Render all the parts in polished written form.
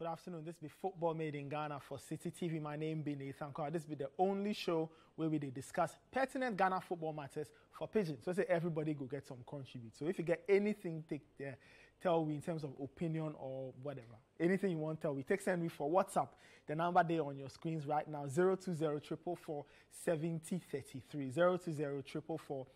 Good afternoon. This be Football Made in Ghana for City TV. My name be Nathan Kaur. This be the only show where we discuss pertinent Ghana football matters for pigeons. So say everybody go get some contribute. So if you get anything, take there. Tell we in terms of opinion or whatever. Anything you want, tell we. Text send me for WhatsApp. The number there on your screens right now, 020-444-7033. 020-444-7033.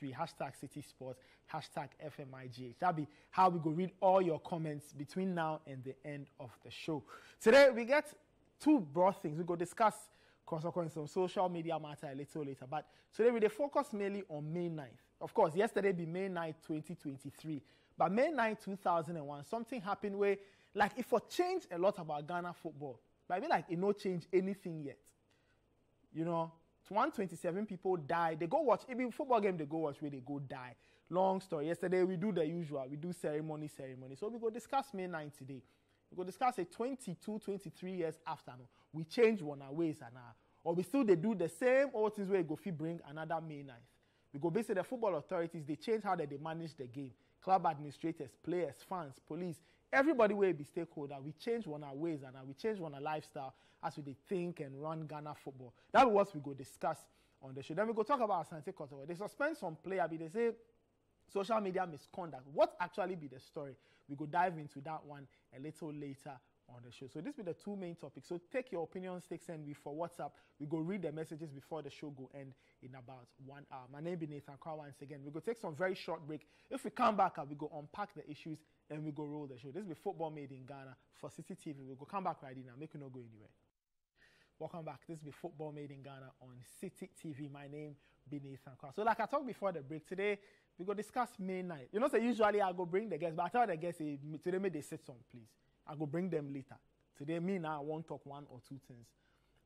# City Sports, # FMIGH. That'll be how we go read all your comments between now and the end of the show. Today, we get two broad things. We go discuss consequences of social media matter a little later. But today, we focus mainly on May 9th. Of course, yesterday be May 9th, 2023. But May 9th, 2001, something happened where, like, if it changed a lot about Ghana football, but I mean, like, it no change anything yet. You know, 127 people die. They go watch, even football game, they go watch where they go die. Long story. Yesterday, we do the usual. We do ceremony. So we go discuss May 9th today. We go discuss it 22, 23 years after. No, we change one our ways and our, or we still they do the same old things where go fit bring another May 9th. We go basically the football authorities, they change how they manage the game. Club administrators, players, fans, police, everybody will be stakeholder. We change one our ways and we change one our lifestyle as we think and run Ghana football. That's what we go discuss on the show. Then we go talk about Asante Kotoko. They suspend some player, but they say social media misconduct. What actually be the story? We go dive into that one a little later on the show. So this will be the two main topics. So take your opinions, take send me for WhatsApp. We go read the messages before the show go end in about 1 hour. My name is Nathan Kwaw once again. We go take some very short break. If we come back, we go unpack the issues and we go roll the show. This will be Football Made in Ghana for City TV. We go come back right now. Make you not go anywhere. Welcome back. This will be Football Made in Ghana on City TV. My name is Nathan Kwaw. So like I talked before the break today, we go discuss May 9th. You know, so usually I go bring the guests, but I tell the guests, hey, today may they sit some, please. I go bring them later. Today, me now, I won't talk one or two things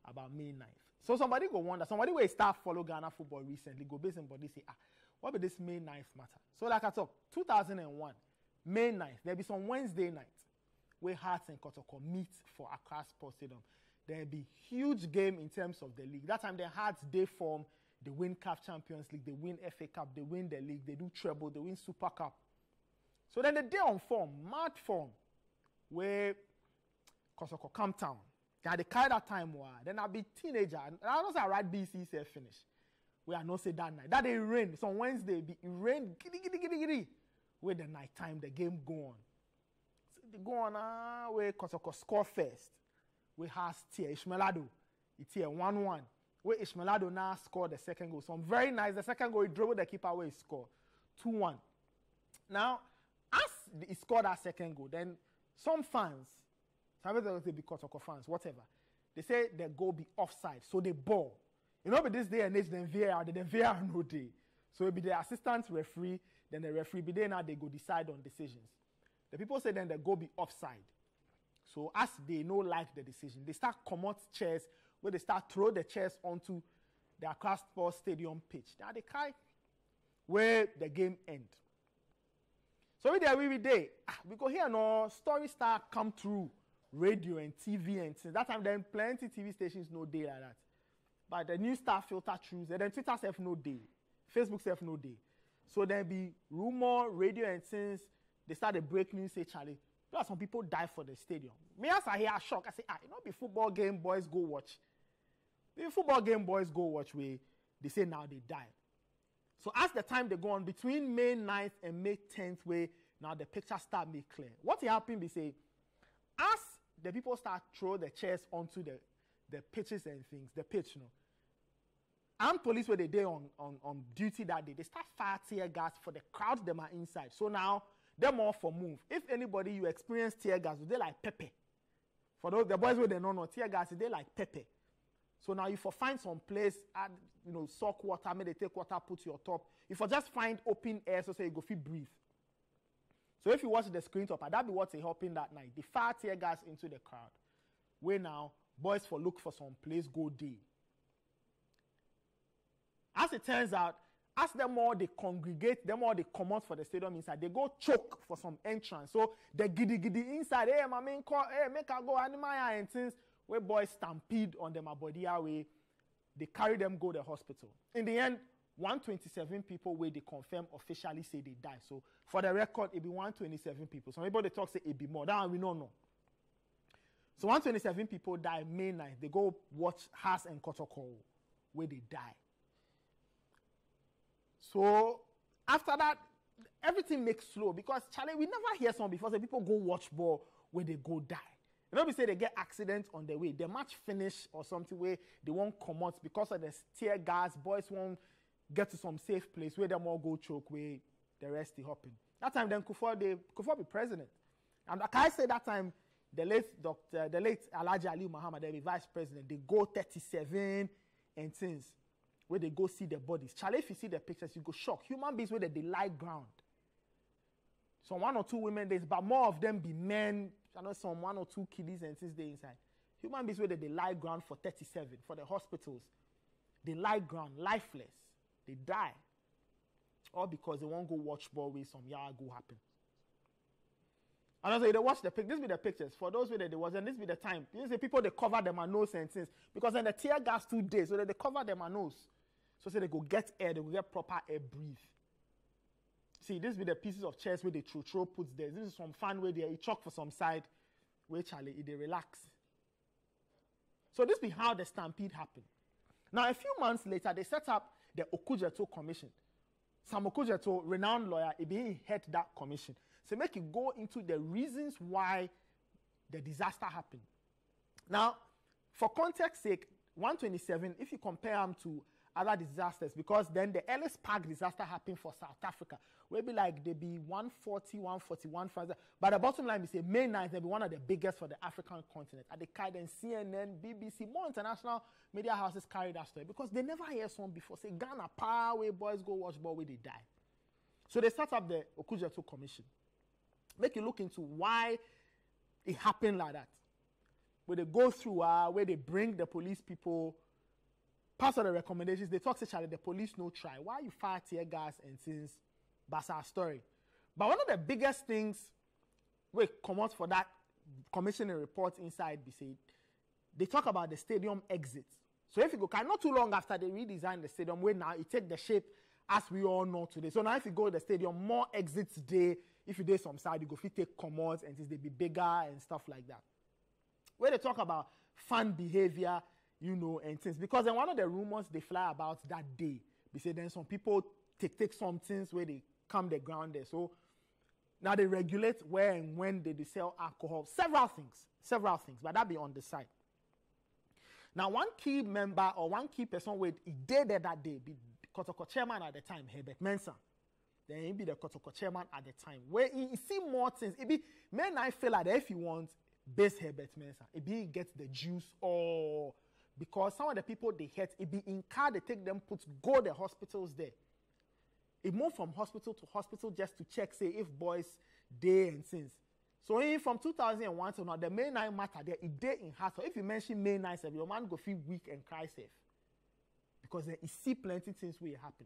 about May 9th. So somebody go wonder, somebody will start follow Ghana football recently, go based on body say, ah, what about this May 9th matter? So like I talk, 2001, May 9th, there'll be some Wednesday night where Hearts and Kotoko meet for Accra Sports Stadium. There'll be huge game in terms of the league. That time, the Hearts, they form, they win CAF Champions League, they win FA Cup, they win the league, they do treble, they win Super Cup. So then the day on form, mad form, where Kotoko come town. They had the kind of time where then I be teenager. And I don't say I write BC say finish. We are not say that night. That day it rained. So on Wednesday it rained giddy. Where the night time the game go on. So they go on where Kotoko score first. We has tier Ishmael Addo. It's here 1-1. Where Ishmael Addo now scored the second goal. So I'm very nice. The second goal he dribbled the keeper where he scored 2-1. Now as he scored that second goal, then some fans, sometimes they be Kotoko fans, whatever, they say the goal be offside, so they ball. You know, but this day and age, then VAR, no day. So it be the assistant referee, then the referee be there now, they go decide on decisions. The people say then the goal be offside. So as they no like the decision, they start come out chairs, where they start throw the chairs onto the Accra Sports Stadium pitch. Now they cry where the game end. So we there every day. We go here no story start come through radio and TV and since that time then plenty TV stations no day like that. But the news star filter truths and then Twitter self no day. Facebook self no day. So there be rumor, radio and since they start to break news say Charlie. Plus some people die for the stadium. Me as I hear a shock, I say, ah, it not be football game boys go watch. The football game boys go watch where they say now they die. So as the time they go on, between May 9th and May 10th, where now the picture start make clear. What happened, they say, as the people start throw the chairs onto the pitches and things, the pitch, you know, armed police were the day on duty that day, they start fire tear gas for the crowd them are inside. So now, them all for move. If anybody, you experience tear gas, they like pepper. For those, the boys where they know tear gas, they like pepper. So now you for find some place, add, you know, soak water, maybe they take water, put to your top. You for just find open air, so say you go feel breathe. So if you watch the screen top, that be what they helping that night. They fire tear gas into the crowd. Where now, boys for look for some place, go day. As it turns out, as them all they congregate, them all they come out for the stadium inside, they go choke for some entrance. So the giddy inside, hey, my main call, hey, make I go animal and things. Where boys stampede on them, they carry them go to the hospital. In the end, 127 people where they confirm officially say they die. So for the record, it be 127 people. Some people they talk say it be more. That we don't know. So 127 people die May 9th. They go watch Hearts and Kotoko where they die. So after that, everything makes slow because Charlie, we never hear someone before say people go watch ball where they go die. You know, we say they get accidents on the way. The match finish or something where they won't come out because of the tear gas. Boys won't get to some safe place where them all go choke where the rest they hopping. That time then Kufuor be president. And like I say that time the late Alhaji Aliyu Muhammad, the vice president, they go 37 and things where they go see their bodies. Charlie, if you see the pictures, you go shock. Human beings where they lie ground. So one or two women days, but more of them be men. I know some one or two kiddies and things they inside. Human beings where they lie ground for 37 for the hospitals. They lie ground, lifeless. They die. All because they won't go watch ball with some yah go happen. And also, they watch the pictures. This be the pictures. For those where they wasn't, this be the time. You see, people, they cover them and nose and things. Because then the tear gas 2 days, so that they cover them and nose. So say they go get air, they go get proper air breathe. See, this be the pieces of chairs where they throw puts there. This is some fan where they chalk for some side where Charlie, they relax. So this be how the stampede happened. Now, a few months later, they set up the Okudzeto Commission. Sam Okudzeto, renowned lawyer, he head that commission. So make it go into the reasons why the disaster happened. Now, for context sake, 127, if you compare them to other disasters, because then the Ellis Park disaster happened for South Africa. We'll be like, they be 140, 141, but the bottom line is say May 9th, they'll be one of the biggest for the African continent. At the Kaiden, CNN, BBC, more international media houses carry that story because they never hear someone before say, Ghana, power where boys go watch ball where they die. So they start up the Okudzeto Commission. Make you look into why it happened like that. Where they go through, where they bring the police people. Part of the recommendations, they talk to Charlie, the police no try. Why you fire tear gas and things? That's our story. But one of the biggest things we come out for that commissioning report inside, they talk about the stadium exit. So if you go, not too long after they redesigned the stadium, where now it take the shape as we all know today. So now if you go to the stadium, more exits there. If you do some side, you go fit take commodes and things, they be bigger and stuff like that. Where they talk about fan behavior, you know, and things. Because then one of the rumors they fly about that day, they say then some people take some things where they come the ground there. So now they regulate where and when they sell alcohol. Several things. But that be on the side. Now, one key member or one key person where he did that day, be Kotoko chairman at the time, Herbert Mensah. Then he be the Kotoko chairman at the time. Where he see more things. It be, men I feel like if he wants, base Herbert Mensah. It be he gets the juice or... Because some of the people they hurt, it be in car, they take them, go the hospitals there. It moved from hospital to hospital just to check, say, if boys day and things. So from 2001 to now, the May 9 matter, there it day in Hearts. So if you mention May 9, your man go feel weak and cry safe. Because there is see plenty things will happen.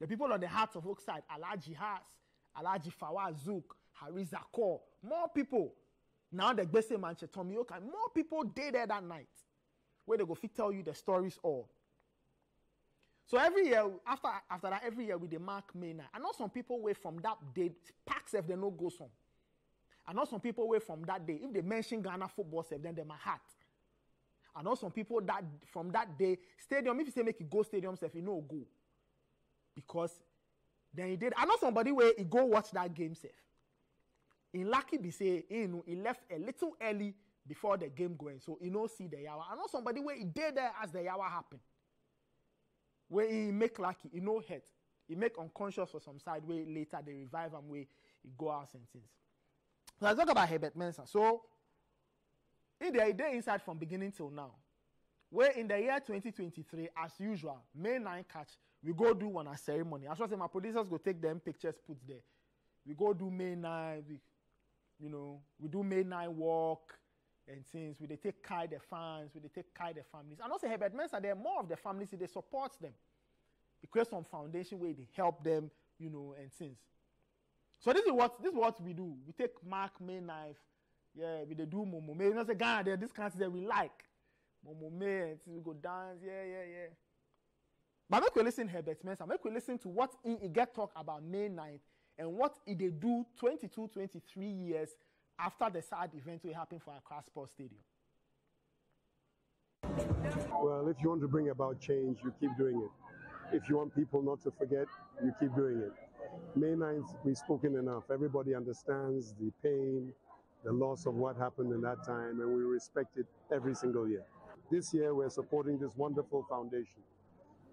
The people on the Hearts of Oakside, Alhaji Hearts, Alhaji Fawaz Zouk, Hariza Kaur, more people. Now the Gbese Manche, Tommy Oka, more people day there that night. Where they go fit tell you the stories all. So every year, after that, every year with the mark May 9. I know some people away from that day, packs if they no go some. I know some people away from that day, if they mention Ghana football self, then they my heart. I know some people that from that day, stadium, if you say make it go stadium self, you know go. Because then he did. I know somebody where he go watch that game self. In Lucky be say, he left a little early before the game going, so you know see the yawa. I know somebody where he did there as the yawa happened. Where he make lucky, you know hurt. He make unconscious for some side way later, they revive him where he go out and things. So let's talk about Herbert Mensah. So in the day inside from beginning till now, where in the year 2023, as usual, May 9 catch, we go do one a ceremony. I was say my producers go take them pictures, put there. We go do May 9, we do May 9 walk. And things where they take care of the fans, where they take care of the families. And also Herbert Mensah, there are more of the families, they support them. They create some foundation where they help them, and things. So this is what we do. We take mark, May knife, we they do Momo May. You know, say, Ghana, there are these countries that we like. Momo May, and things, we go dance, But make we listen to Herbert Mensah, make we listen to what he get talk about May 9th and what he they do 22, 23 years after the sad event will happen for Accra Sports Stadium? Well, if you want to bring about change, you keep doing it. If you want people not to forget, you keep doing it. May 9th, we've spoken enough. Everybody understands the pain, the loss of what happened in that time, and we respect it every single year. This year, we're supporting this wonderful foundation,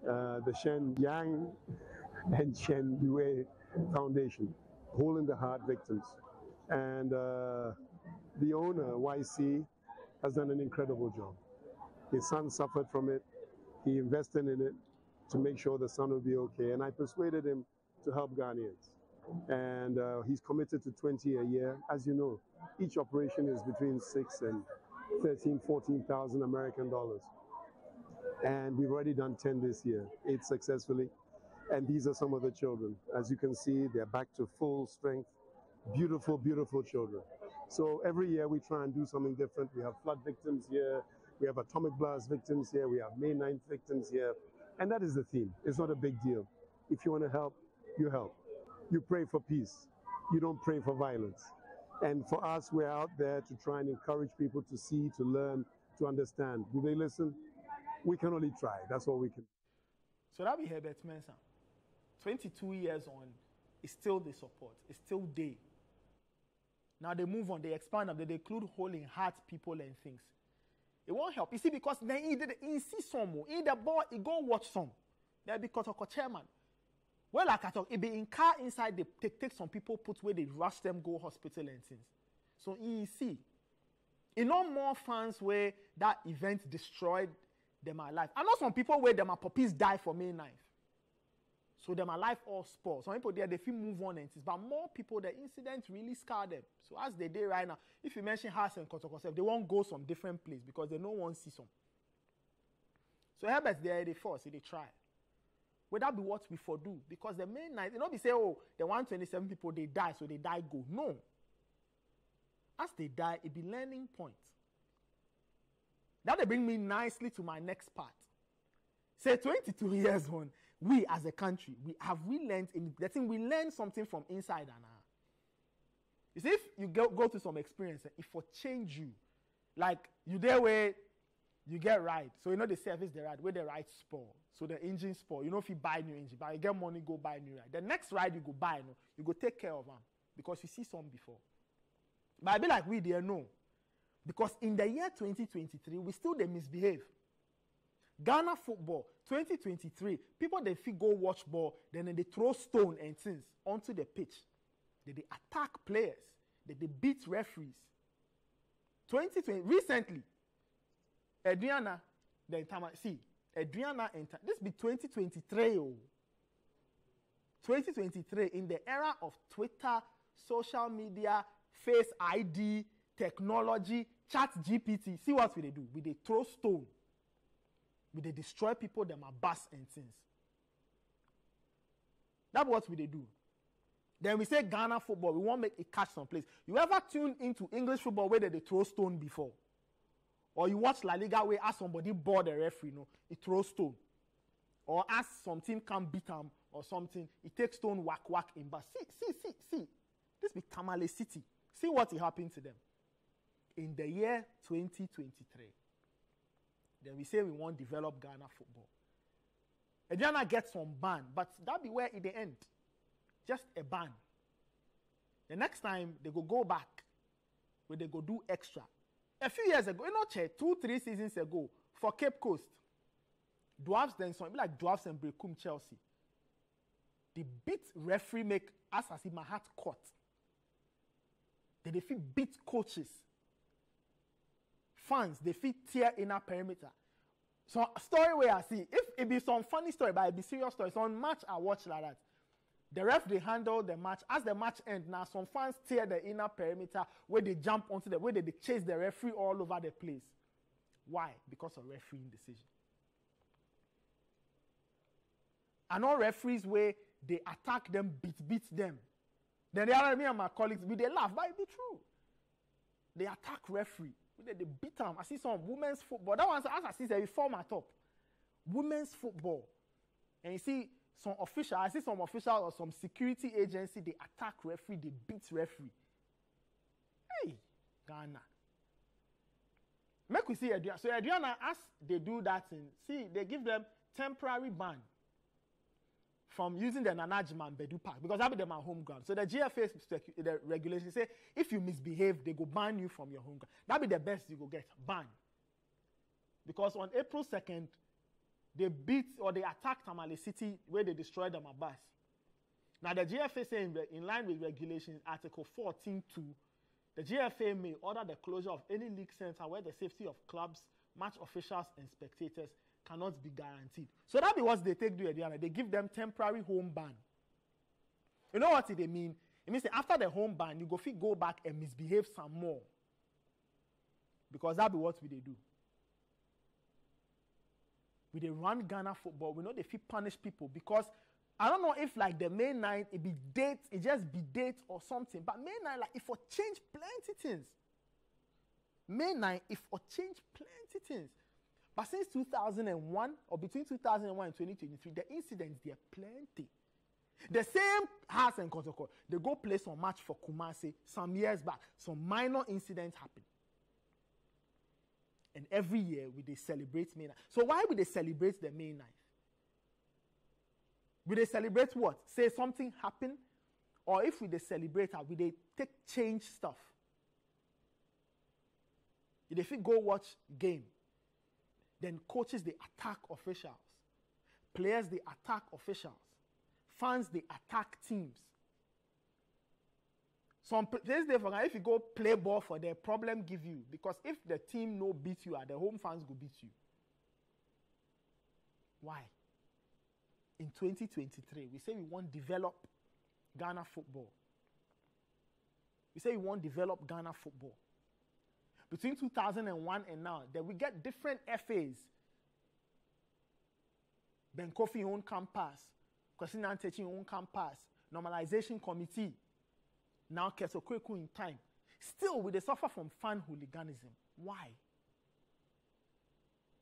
the Shenyang and Shenyue Foundation, Hole in the Heart Victims. And the owner, YC, has done an incredible job. His son suffered from it. He invested in it to make sure the son would be okay. And I persuaded him to help Ghanaians. And he's committed to 20 a year. As you know, each operation is between 6 and 13, 14,000 American dollars. And we've already done 10 this year, 8 successfully. And these are some of the children. As you can see, they're back to full strength. Beautiful, beautiful children. So every year we try and do something different. We have flood victims here. We have atomic blast victims here. We have May 9th victims here. And that is the theme. It's not a big deal. If you want to help, you help. You pray for peace. You don't pray for violence. And for us, we're out there to try and encourage people to see, to learn, to understand. Do they listen? We can only try. That's all we can do. So that'll be Herbert Mensah. 22 years on, it's still the support. It's still day. Now they move on. They expand up. They include whole in heart, people and things. It won't help. You see, because then he see some more. In the ball, he go watch some. Then because of chairman. Well, like I talk, it be in car inside, they take some people, put where they rush them, go hospital and things. So he see. You know more fans where that event destroyed them alive. I know some people where them are puppies die for May 9th. So them alive all sports. Some people there, they feel move on and things. But more people, the incident really scarred them. So as they do right now, if you mention Hearts and Kotoko, they won't go some different place because they no one see some. So Herbert there, they force, they try. Will that be what we for do? Because the main night, you know, they say, oh, the 127 people, they die, so they die go. No. As they die, it be learning point. That will bring me nicely to my next part. Say 22 years on, we as a country, we learned, we learned something from inside and out. You see, if you go through some experience, it will change you. Like, you there where you get right. So, you know, the service, the ride, where the ride spoil. So, the engine spoil. You know, if you buy new engine, but you get money, go buy new ride. The next ride you go buy, no, you go take care of them because you see some before. But I be like, we there, no. Because in the year 2023, we still they misbehave. Ghana football 2023, people they fit go watch ball, then they throw stone and things onto the pitch. They attack players, they beat referees. 2020 recently, Adriana, the Tamale City, Adriana enter. This be 2023, oh. 2023 in the era of Twitter, social media, face ID, technology, ChatGPT. See what we do? We they throw stone. We they destroy people, them are bust and things. That's what we they do. Then we say Ghana football, we won't make it catch some place. You ever tune into English football where they throw stone before? Or you watch La Liga where as somebody bored the referee, no, it throws stone. Or as some team can beat him or something, it takes stone, whack, whack in but see. This be Tamale City. See what happened to them. In the year 2023. Then we say we won't develop Ghana football. And Ghana gets some ban, but that'll be where it the end. Just a ban. The next time, they go back where they go do extra. A few years ago, you know, 2-3 seasons ago, for Cape Coast, Dwarves then something like Dwarves and Brickham Chelsea. They beat referee make us as in my heart caught. They fit beat coaches. Fans, they fit tear inner perimeter. So story where I see, if it be some funny story, but it be serious story. So on match I watch like that. The ref, they handle the match. As the match ends now, some fans tear the inner perimeter where they jump onto the way they chase the referee all over the place. Why? Because of referee indecision. And all referees where they attack them, beat them. Then the other me and my colleagues, they laugh, but it be true. They attack referee. They beat them. I see some women's football. That one's as I see the reformer top. Women's football. And you see some official, I see some official or some security agency, they attack referee, they beat referee. Hey, Ghana. Make we see Adriana. So Adriana, as they do that thing, see, they give them temporary ban from using the Nanajima and Bedu Park, because that would be my home ground. So the GFA, the regulations say, if you misbehave, they go ban you from your home ground. That would be the best you go get, ban. Because on April 2nd, they beat or they attacked Tamale City where they destroyed them a bus. Now the GFA saying in line with regulations, Article 14.2, the GFA may order the closure of any league center where the safety of clubs, match officials, and spectators cannot be guaranteed. So that be what they take to Adriana. They give them temporary home ban. You know what they mean? It means that after the home ban, you go fit go back and misbehave some more. Because that be what we they do. We they run Ghana football. We know they fit punish people because I don't know if like the May 9th, it be date, it just be date or something. But May 9th, like, it for change plenty things. May 9th, it for change plenty things. But since 2001, or between 2001 and 2023, the incidents, they are plenty. The same Hearts and Kotoko, they go play some match for Kumasi some years back. Some minor incidents happen. And every year, we they celebrate May 9th. So why would they celebrate the May 9th? Will they celebrate what? Say something happened? Or if we they celebrate, will they take change stuff? If you go watch game, then coaches, they attack officials. Players, they attack officials. Fans, they attack teams. Some players, they forget, if you go play ball for their problem, give you. Because if the team no beat you, the home fans go beat you. Why? In 2023, we say we want to develop Ghana football. We say we want to develop Ghana football. Between 2001 and now, that we get different FAs. Ben Kofi own campus, Kwesina Ntechi own campus, Normalization Committee, now Keto Kweku in time. Still, we they suffer from fan hooliganism. Why?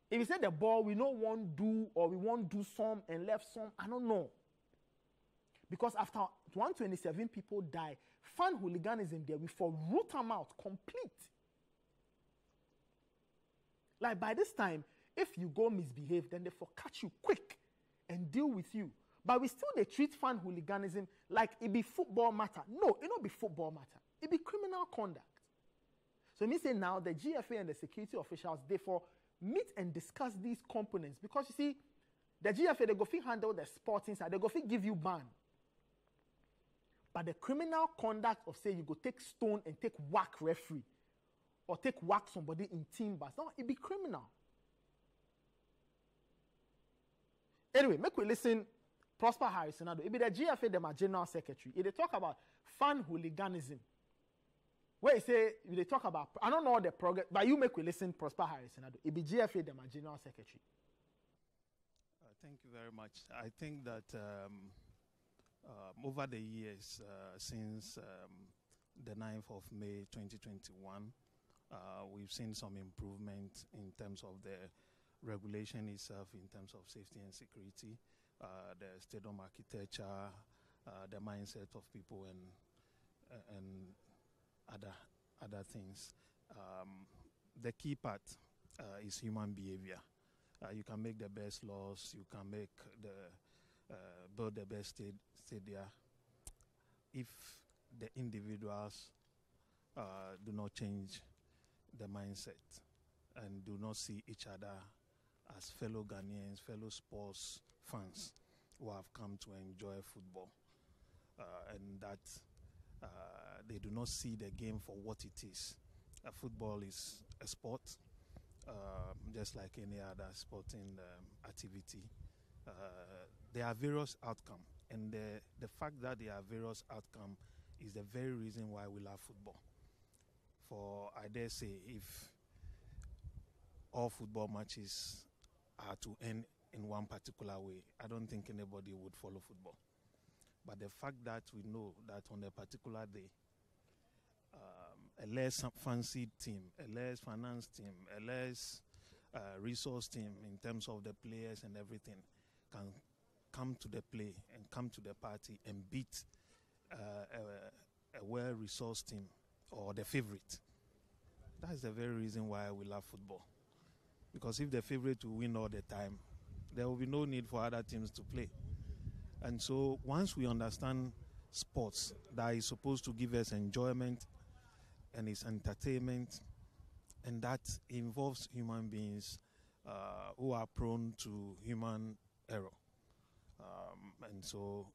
If you say the ball, we don't want to do, or we want to do some and left some, I don't know. Because after 127 people die, fan hooliganism there, we for root them out, complete. Like by this time, if you go misbehave, then they for catch you quick and deal with you. But we still, they treat fan hooliganism like it be football matter. No, it not be football matter. It be criminal conduct. So me say now, the GFA and the security officials, therefore, meet and discuss these components, because you see, the GFA, they go fit handle the sporting side, they go fit give you ban. But the criminal conduct of say you go take stone and take whack referee, or take whack somebody in team bus, no, it be criminal. Anyway, make we listen, Prosper Harrison Addo, it be the GFA, them a general secretary. If they talk about fan hooliganism, where you say, they talk about, I don't know the progress, but you make we listen, Prosper Harrison Addo. It be GFA, the General Secretary. Thank you very much. I think that over the years, since the 9th of May 2021, we've seen some improvement in terms of the regulation itself, in terms of safety and security, the stadium architecture, the mindset of people, and other things. The key part is human behavior. You can make the best laws, you can make the build the best stadia. If the individuals do not change the mindset and do not see each other as fellow Ghanaians, fellow sports fans who have come to enjoy football, and that they do not see the game for what it is. Football is a sport, just like any other sporting activity. There are various outcomes, and the fact that there are various outcomes is the very reason why we love football. For I dare say, if all football matches are to end in one particular way, I don't think anybody would follow football. But the fact that we know that on a particular day, a less fancied team, a less financed team, a less resourced team in terms of the players and everything can come to the play and come to the party and beat a well-resourced team or the favorite. That's the very reason why we love football. Because if the favorite will win all the time, there will be no need for other teams to play. And so once we understand sports, that is supposed to give us enjoyment and it's entertainment, and that involves human beings who are prone to human error. And so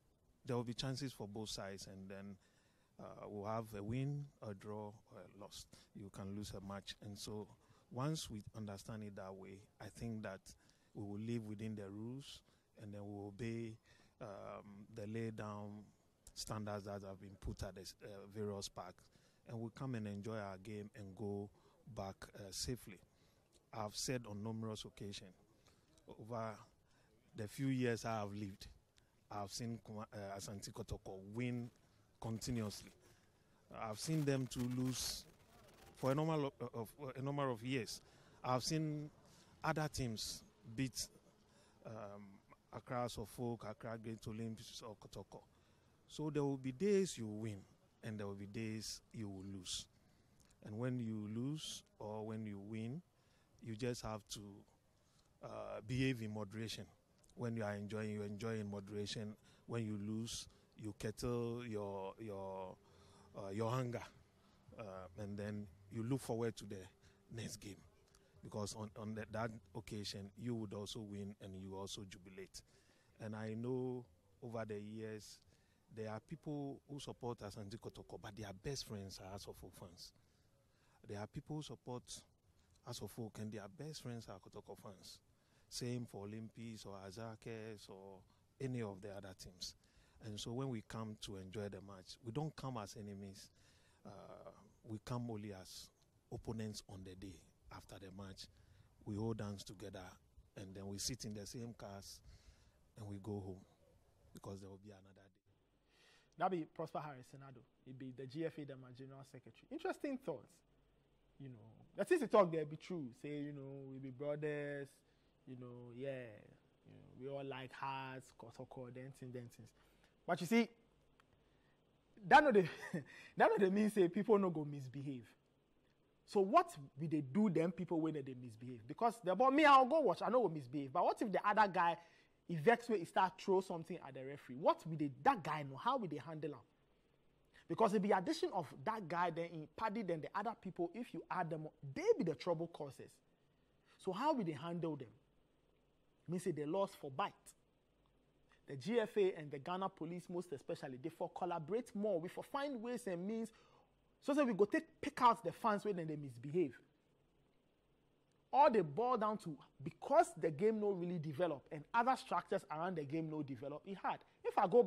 there will be chances for both sides, and then we'll have a win, a draw, or a loss. You can lose a match. And so once we understand it that way, I think that we will live within the rules, and then we'll obey the laid-down standards that have been put at the various parks, and we'll come and enjoy our game and go back safely. I've said on numerous occasions, over the few years I have lived, I've seen Asante Kotoko win continuously. I've seen them to lose for a number of years. I've seen other teams beat Accra Suffolk, Accra Great Olympics or Kotoko. So there will be days you win and there will be days you will lose. And when you lose or when you win, you just have to behave in moderation. When you are enjoying, you enjoy in moderation. When you lose, you curtail your hunger, and then you look forward to the next game, because on that occasion you would also win and you also jubilate. And I know over the years there are people who support Asante Kotoko, but their best friends are Asofo fans. There are people who support Asofo and their best friends are Kotoko fans. Same for Olympics or Azakes or any of the other teams. And so when we come to enjoy the match, we don't come as enemies. We come only as opponents on the day. After the match, we hold hands together, and then we sit in the same cars and we go home, because there will be another day. That'll be Prosper Harrison Addo. He'll be the GFA, the General Secretary. Interesting thoughts. You know, that is the talk there, be true. Say, you know, we'll be brothers, you know, yeah. You know, we all like Hearts, Kotoko, dancing. But you see, that no they mean say people no go misbehave. So what will they do then people when they misbehave? Because they're about me, I'll go watch, I know we misbehave. But what if the other guy, he vexed where he start throw something at the referee? What will they, that guy know? How will they handle him? Because it'll be addition of that guy then in party then the other people, if you add them, they be the trouble causes. So how will they handle them? It means they lost for bite. The GFA and the Ghana police most especially, they for collaborate more. We for find ways and means so that we go pick out the fans when they misbehave. All they boil down to, because the game no really develop and other structures around the game no develop, it hard. If I go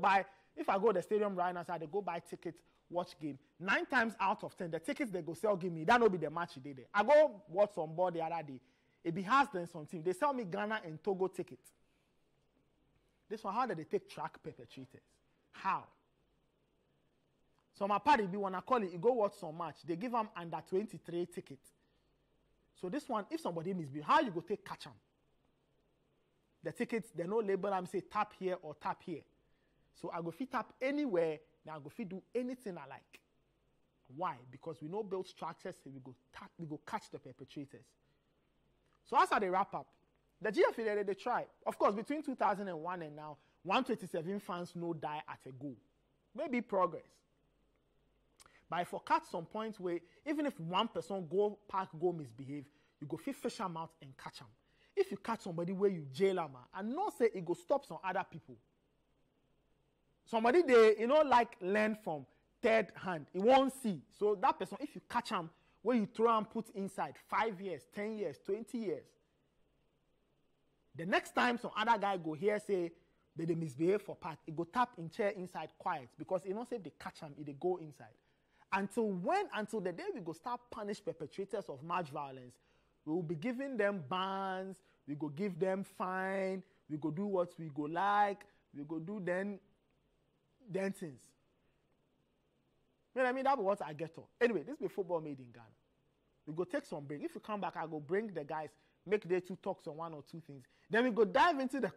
to the stadium right now, so they go buy tickets, watch game. 9 times out of 10, the tickets they go sell give me, that will be the match they did. I go watch some ball the other day. It be harder than some team. They sell me Ghana and Togo tickets. This one, how did they take track perpetrators? How? So my party be when I call it, you go watch some match. They give them under 23 tickets. So this one, if somebody misbehave, how you go take catch them? The tickets, they no label them, say tap here or tap here. So I go fit tap anywhere, now I go fit do anything I like. Why? Because we no build structures, so we go catch the perpetrators. So as they wrap up, the GFA, they try. Of course, between 2001 and now, 127 fans no die at a goal. Maybe progress. But if you catch some points where even if one person go park, go misbehave, you go fish them out and catch them. If you catch somebody where you jail them, and not say it go stop some other people. Somebody they, you know, like learn from third hand. It won't see. So that person, if you catch them, where you throw and put inside 5 years, 10 years, 20 years. The next time some other guy go here say that they misbehave for part, it go tap in chair inside quiet, because it don't say if they catch them, it they go inside. Until the day we go start punish perpetrators of match violence, we will be giving them bans, we go give them fine, we go do what we go like, we go do then things. You know what I mean? That's what I get to. Anyway, this be football made in Ghana. We go take some break. If you come back, I go bring the guys, make their two talks on one or two things. Then we go dive into the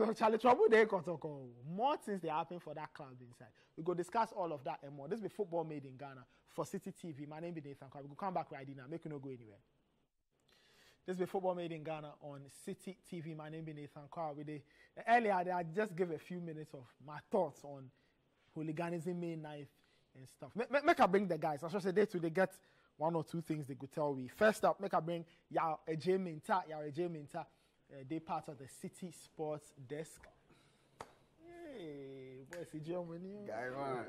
Kotoko. Charlie Trouble Day Kotoko. More things they happen for that club inside. We go discuss all of that and more. This be football made in Ghana. for City TV. My name is Nathan Kwaw. We'll come back with Adriana. Make you no go anywhere. This is Football Made in Ghana on City TV. My name is Nathan Kwaw. Earlier, I just gave a few minutes of my thoughts on hooliganism, May 9th and stuff. Make I bring the guys. I should say they too, they get one or two things they could tell me. First up, make I bring Yaw Ejay Minta. They part of the City Sports desk. Hey, boy, see Germany. Guy, man.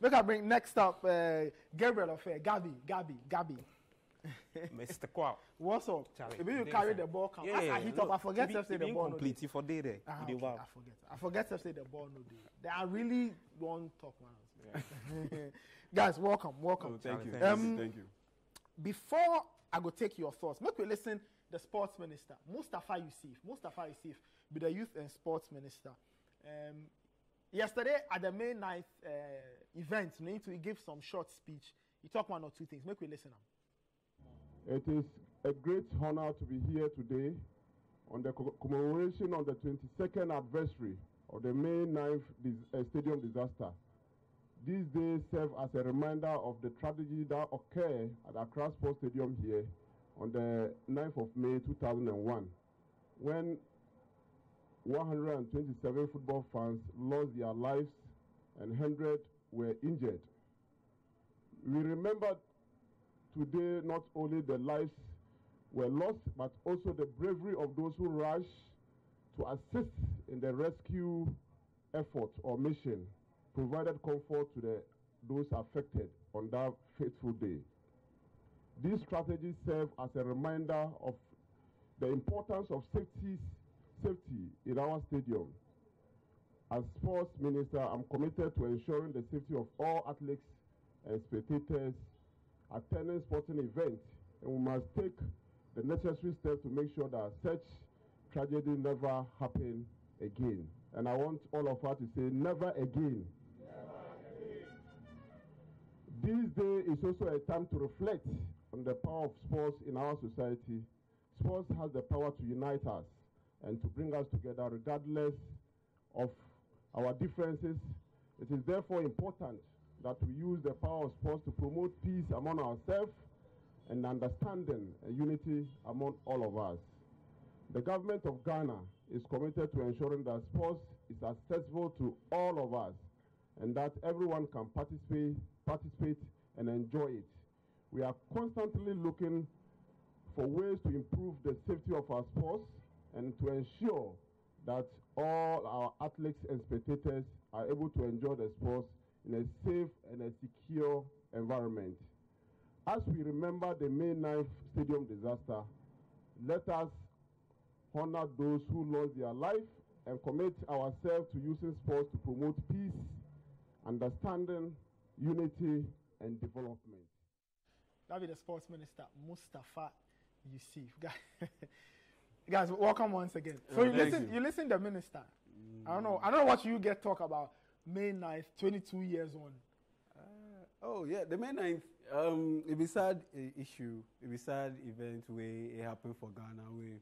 Make I bring next up Gabriel of Gabi. Mr. Kwaw. What's up? Charlie. If you carry the ball, come. I hit up. I forget to say the ball. Complete for day there. I forget to say the ball no day. They are really one top ones. Yeah. Guys, welcome. Oh, thank you. Before I go take your thoughts, make we listen. The sports minister, Mustapha Ussif, be the youth and sports minister. Yesterday at the May 9th event, he gave some short speech. He talked one or two things. Make we listen up. It is a great honor to be here today on the commemoration of the 22nd anniversary of the May 9th stadium disaster. These days serve as a reminder of the tragedy that occurred at Accra Sports Stadium here on the 9th of May 2001, when 127 football fans lost their lives and 100 were injured. We remember today not only the lives were lost, but also the bravery of those who rushed to assist in the rescue effort or mission, provided comfort to those affected on that fateful day. These strategies serve as a reminder of the importance of safety in our stadium. As sports minister, I'm committed to ensuring the safety of all athletes and spectators attending sporting events, and we must take the necessary steps to make sure that such tragedy never happens again. And I want all of us to say, never again. This day is also a time to reflect on the power of sports in our society. Sports has the power to unite us and to bring us together regardless of our differences. It is therefore important that we use the power of sports to promote peace among ourselves and understanding and unity among all of us. The government of Ghana is committed to ensuring that sports is accessible to all of us and that everyone can participate and enjoy it. We are constantly looking for ways to improve the safety of our sports and to ensure that all our athletes and spectators are able to enjoy the sports in a safe and a secure environment. As we remember the May 9th stadium disaster, let us honor those who lost their life and commit ourselves to using sports to promote peace, understanding, unity and development. That'll be the sports minister, Mustapha Ussif. Guys, welcome once again. So you listen to the minister. I don't know what you get talk about May 9th, 22 years on. The May 9th, it was a sad issue, it was a sad event where it happened for Ghana, where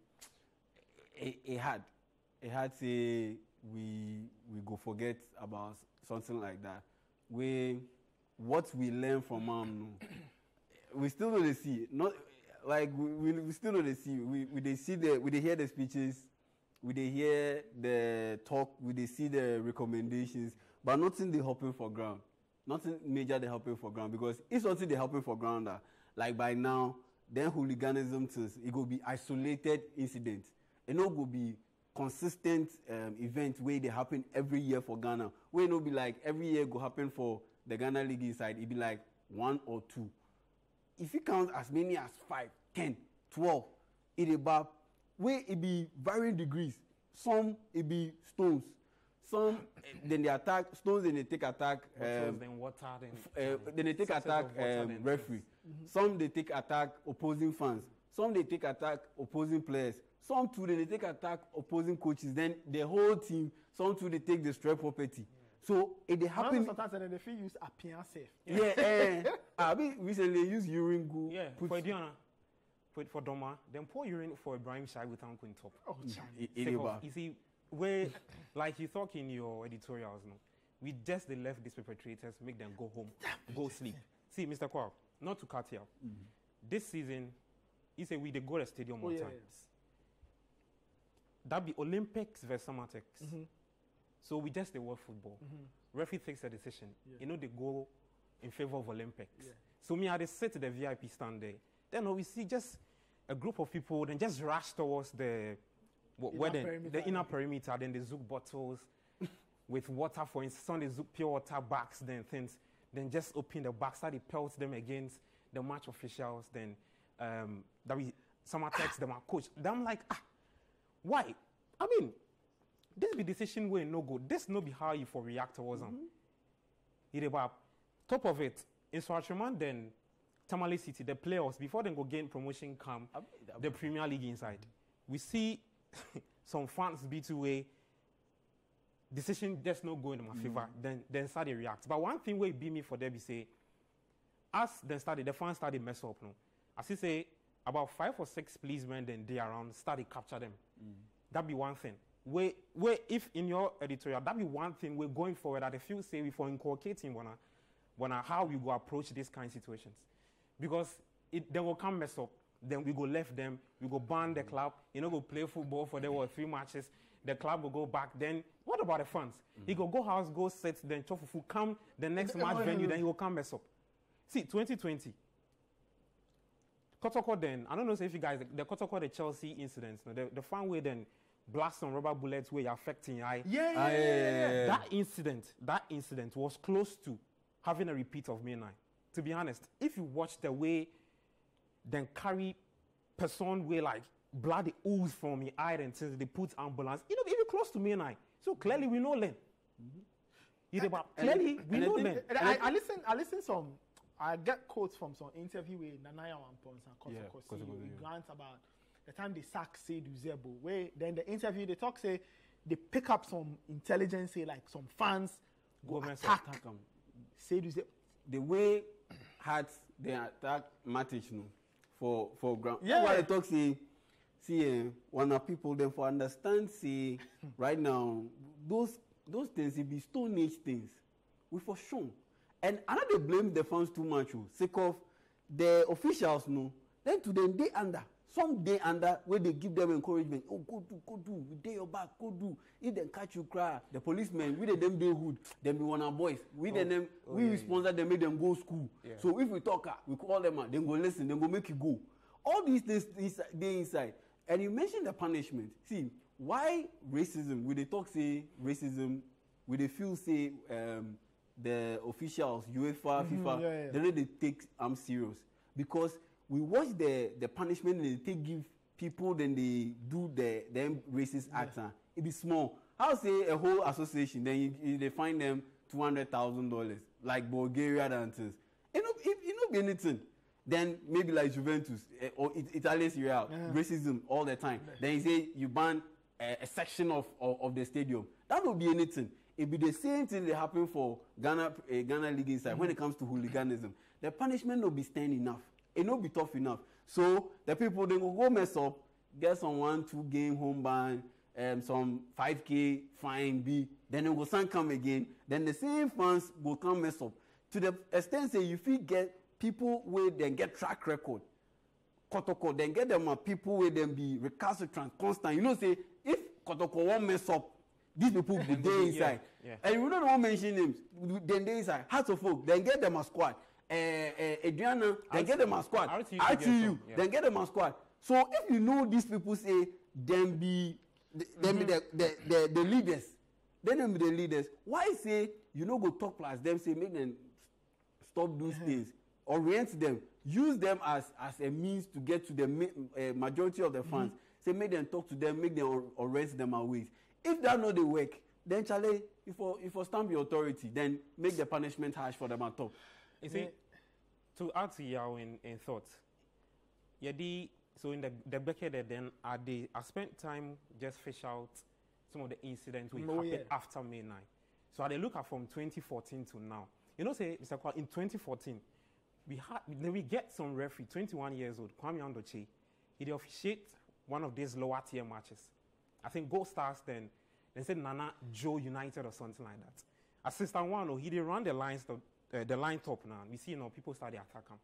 it had say we go forget about something like that. What we learn from we still don't see. Not like we still don't see. We hear the speeches, we hear the talk, we see the recommendations, but nothing they happen for ground. Nothing major they happen for ground, because if something they happen for ground, like by now, then hooliganism things, it will be isolated incident. It no go be consistent event where they happen every year for Ghana. Where it no be like every year go happen for the Ghana League inside, it'd be like 1 or 2. If you count as many as 5, 10, 12, it about where it be varying degrees. Some it be stones. Some then they attack stones, then they take attack. Then they take attack referee. Mm-hmm. Some they take attack opposing fans. Some they take attack opposing players. Some too they take attack opposing coaches. Then the whole team. Some too they take destroy property. So it happens sometimes, and then they feel use appearance safe. Yeah. Recently use urine go. Yeah. For Adriana, put for Doma, then pour urine for Ibrahim Shai with Anquin top. Oh, you see, where like you talk in your editorials, no, We just left these perpetrators, make them go home, go sleep. See, Mr. Kwaw, not to cut here. Mm-hmm. This season, he said we did go to the stadium one time. Yes. That'd be Olympics versus Matrix. Mm-hmm. So we just the world football. Mm-hmm. Referee takes a decision. Yeah. You know, they go in favor of Olympics. Yeah. So me, I just sit to the VIP stand there. Then we see just a group of people, then just rush towards the inner perimeter. Then they zook bottles with water, for instance. Some they zook pure water bags, then things. Then just open the bags, they pelt them against the match officials. Then someone texts them, our coach. Then I'm like, ah, why? I mean, this be decision way no go. This no be how you for react towards them. Top of it, in Swaziland, then Tamale City, the playoffs, before they go gain promotion come, the Premier League inside. Mm-hmm. We see some fans beat away. Decision just not going in my favor. Then start they react. But one thing where it beat me for them be say, as then started, the fans started mess up now. As he say, about 5 or 6 policemen then they around started capture them. Mm. That be one thing. Where if in your editorial, that be one thing we're going forward that if you say we for inculcating wanna how we go approach these kind of situations. Because they will come mess up, then we go left them, we go ban the club, you know, go play football for there were 3 matches, the club will go back, then what about the fans? He go house, go sit, then chofufu, come the next match venue, then he will come mess up. See, 2020, Kotoko then, I don't know if you guys, the Kotoko, the Chelsea incidents, the fan way then, blast on rubber bullets where you're affecting your eye. Yeah. That incident was close to having a repeat of May 9. To be honest, if you watch the way then carry person where like blood ooze from the eye and things, they put ambulance, you know, even close to May 9. So clearly we know Len. I listen some, I get quotes from some interview with Nana Yaw Amponsah and Kumasi grants about the time they sack say Duzebo, where then the interview they talk say they pick up some intelligence, say like some fans go attack them. Say Duzebo. The way Hearts they attack Matic no for ground. Yeah. Why they talk see one of people them for understand see right now those things it be Stone Age things we for sure. And I know they blame the fans too much sake of the officials no. Then to them they under some day under where they give them encouragement. Oh go do we day your back go do if they catch you cry the policemen we them day hood them be one our boys we them we sponsor them make them go school so if we talk we call them out they go listen they go make you go all these things they inside. And you mentioned the punishment. See why racism when they talk say racism when they feel say the officials UEFA FIFA they know they take serious because we watch the punishment they take give people, then they do the racist acts. It be small. How say a whole association, then they fine them $200,000, like Bulgaria dancers. It not be anything. Then maybe like Juventus or Italy Serie A, racism all the time. Yeah. Then you say you ban a section of the stadium. That would be anything. It be the same thing that happened for Ghana League inside. When it comes to hooliganism, the punishment will be stern enough. It not be tough enough. So the people they will go mess up, get some 1-2 game home ban, some 5K fine B, then they will soon come again. Then the same fans will come mess up. To the extent say if you get people where then get track record, Kotoko, then get them people where then be recalcitrant, constant. You know, say if Kotoko won't mess up, these people be there inside. Yeah. And we don't want to mention names, then they inside. Hearts of folk, then get them a squad. Adriana, then get them a squad. RTU, then get them a squad. So if you know these people say, then be the leaders, then them be the leaders. Why say, you know, go talk plus them, say, make them stop those things, orient them, use them as a means to get to the majority of the fans. Say, make them talk to them, make them orient them away. If that not the work, then Charlie, if you stamp your authority, then make the punishment harsh for them on top. You see, to add to your in thoughts, so in the Beckett then I spent time just fish out some of the incidents which happened after May 9. So I look at from 2014 to now. You know, say Mr. Kwaw, in 2014, we get some referee, 21 years old, Kwame Andoche. He officiated one of these lower tier matches. I think Gold Stars then said Nana Joe United or something like that. Assistant one, he didn't run the lines to, the line top now. We see, you know, people started attacking him.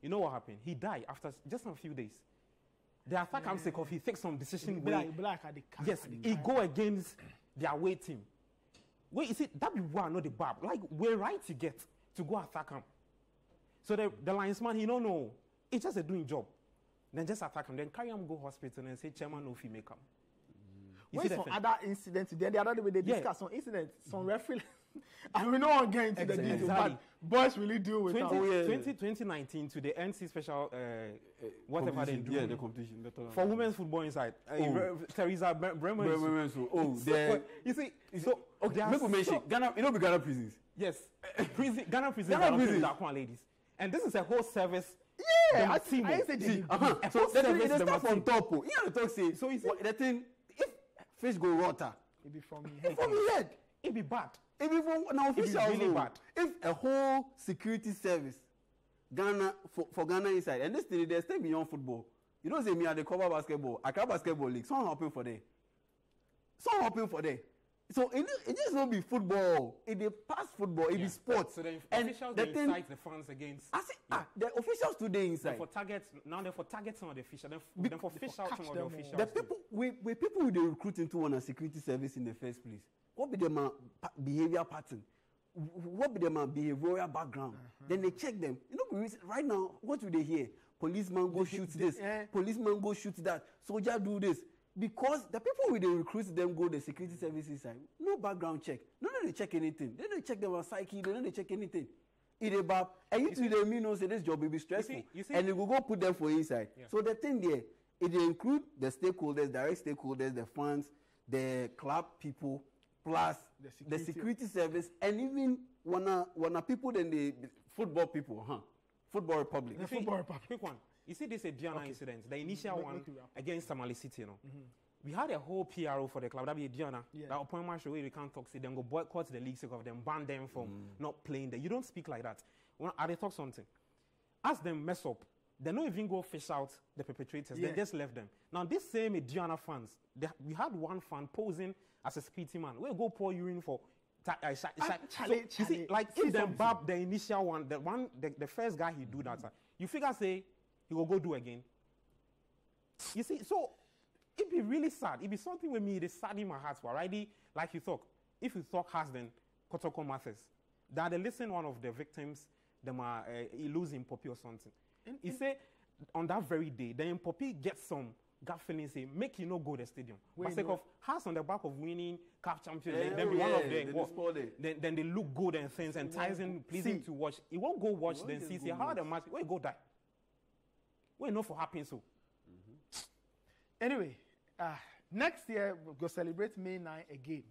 You know what happened? He died after just a few days. The attack comes sick of, he takes some decision. Black at the car, yes, at the he car. Go against their away team. Wait, is it that be one, not the bab? Like, where right you get to go attack him? So the linesman, he don't know. It's just a doing job. Then just attack him. Then carry him go hospital and say, chairman, no fee make him. When some other incidents, then the other way they discuss some incidents, some referee. And we don't get into the details, but boys really deal with 2019 to the NC special, whatever they do. Yeah, the competition. For women's football inside. Teresa Bremen. You see, so, Ghana, you know, Ghana Prisons. Yes. Ghana Prisons are Kwan ladies. And this is a whole service. Yeah, I see. So that's the stuff on top. Yeah, so you see, the thing, if fish go water, it be from me. It's from your head. It be bad. If a whole security service, Ghana for Ghana inside, and this thing, they stay beyond football. You don't say me at the cover basketball, Accra Basketball League. Someone hoping for there. So it just won't be football. It be past football. It be sports. So the officials they incite the fans against. I see. Yeah. The officials today inside. For targets now, they're for targeting on the official. Then for fish out on the officials. The people we people they recruit into on a security service in the first place. What be their behavior pattern? What be their behavioral background? Then they check them. You know, right now, what do they hear? Policeman go shoot this. Policeman go shoot that. Soldier do this. Because the people who they recruit them go the security services side. No background check. No, they check anything. They don't check their psyche. They don't check anything. It about and you see them know say this job will be stressful. You see, and you will go put them for inside. Yeah. So the thing there, it include the stakeholders, direct stakeholders, the fans, the club people. Plus the security service and even wanna people than the football people, huh? Football Republic. The Football Republic. Quick one. You see this Adriana incident, the initial one against Tamale City, you know. We had a whole PRO for the club, that'd be Adriana. Yeah. That appointment show where we can't talk, see them go boycott the league sake of them, ban them from not playing there. You don't speak like that. When they talk something, ask them mess up. They don't even go fish out the perpetrators. Yeah. They just left them. Now, this same Adriana fans, we had one fan posing as a spitty man. We'll go pour urine for... you see, like, if them bab the initial one, the first guy he do that, you figure, say, he will go do again. You see, so, it'd be really sad. It'd be something with me, it's sad in my heart. Already, like you talk, if you talk harsh, then Kotoko matters. That they listen one of the victims, them are losing poppy or something. He said, on that very day, the Mpopi gets some gut feeling, say, make you no go to the stadium. But sake of Hearts on the back of winning CAF Champions League, then one of them, then they look good and things enticing, pleasing to watch. He won't go watch, then see how the match, where go die? Where not for happiness. So. Anyway, next year, we'll go celebrate May 9 again.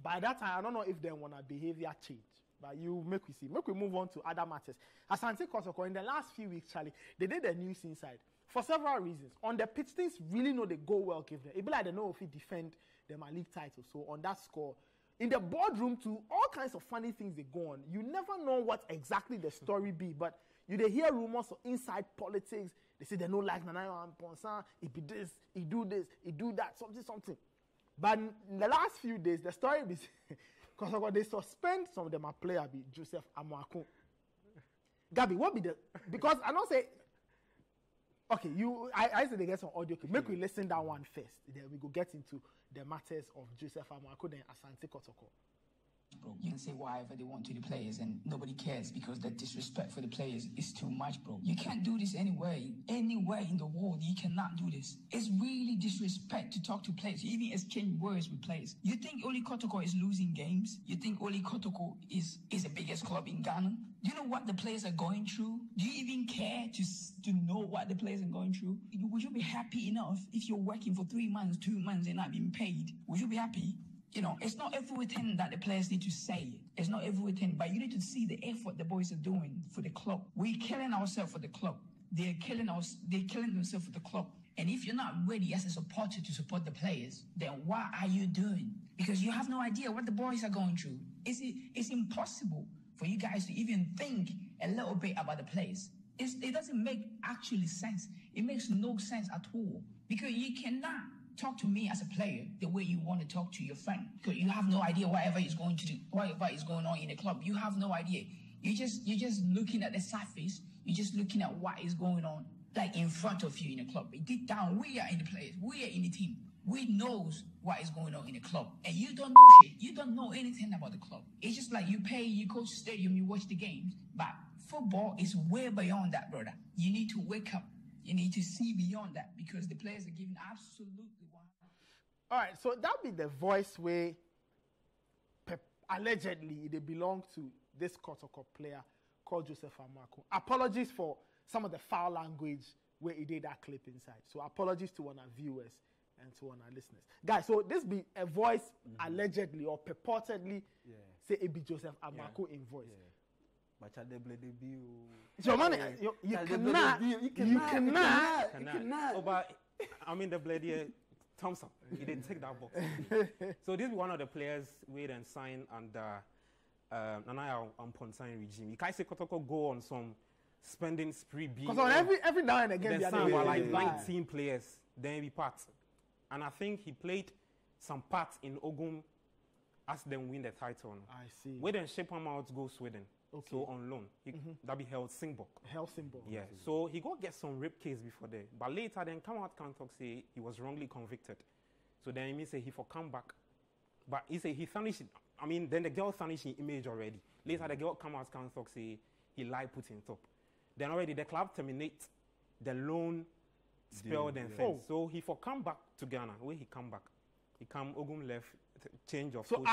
By that time, I don't know if they want a behavior change. But you make we see. Make we move on to other matters. Asante Kotoko, in the last few weeks, Charlie, they did the news inside for several reasons. On the pitch, things really know they go well, give them. It be like they know if we defend the league title. So on that score, in the boardroom too, all kinds of funny things they go on. You never know what exactly the story be, but you they hear rumors of inside politics. They say they don't like Nana Yaw Amponsah. It be this, he do that, something. But in the last few days, the story be. Because they suspend some of them are player be Joseph Amoako. Gabby, what be the because I don't say okay, I said they get some audio clip. Make we listen that one first. Then we go get into the matters of Joseph Amoako then Asante Kotoko. Bro, you can say whatever they want to the players and nobody cares because the disrespect for the players is too much, bro. You can't do this anyway. Anywhere in the world, you cannot do this. It's really disrespect to talk to players, even exchange words with players. You think Oli Kotoko is losing games? You think Oli Kotoko is the biggest club in Ghana? Do you know what the players are going through? Do you even care to know what the players are going through? Would you be happy enough if you're working for 3 months, 2 months and not being paid? Would you be happy? You know, it's not everything that the players need to say. It's not everything, but you need to see the effort the boys are doing for the club. We're killing ourselves for the club. They're killing themselves for the club. And if you're not ready as a supporter to support the players, then what are you doing? Because you have no idea what the boys are going through. It's impossible for you guys to even think a little bit about the players. It doesn't make actually sense. It makes no sense at all because you cannot Talk to me as a player the way you want to talk to your friend. You have no idea whatever is going to do, whatever is going on in the club. You have no idea. You're just looking at the surface. You're just looking at what is going on, like in front of you in the club. Deep down, we are in the players. We are in the team. We knows what is going on in the club, and you don't know shit. You don't know anything about the club. It's just like you pay, you go to the stadium, you watch the games. But football is way beyond that, brother. You need to wake up. You need to see beyond that because the players are giving absolutely one. All right, so that be the voice where allegedly they belong to this Kotoko player called Joseph Amoako. Apologies for some of the foul language where he did that clip inside. So apologies to one of our viewers and to one of our listeners. Guys, so this be a voice allegedly or purportedly say it be Joseph Amoako in voice. Yeah. But you cannot. Oh, but I mean the bloody Thompson. He didn't take that box. So this is one of the players wait and sign under Nana Yaw Amponsah regime. You can't say Kotoko go on some spending spree. Because on every now and again there were like 19 players. Then we part, and I think he played some part in Ogun as them win the title. I see. Wait and shape him out. Go Sweden. Okay. So on loan, that be Helsingborg. Helsingborg. Yeah. Helsingborg. So he go get some rape case before there, but later then come out can talk say he was wrongly convicted. So then he say he for come back, but he say he tarnish. I mean then the girl tarnish his image already. Later the girl come out can talk say he lie put in top. Then already the club terminate the loan spell then things. So he for come back to Ghana. Where he come back, he come Ogun left. Change of so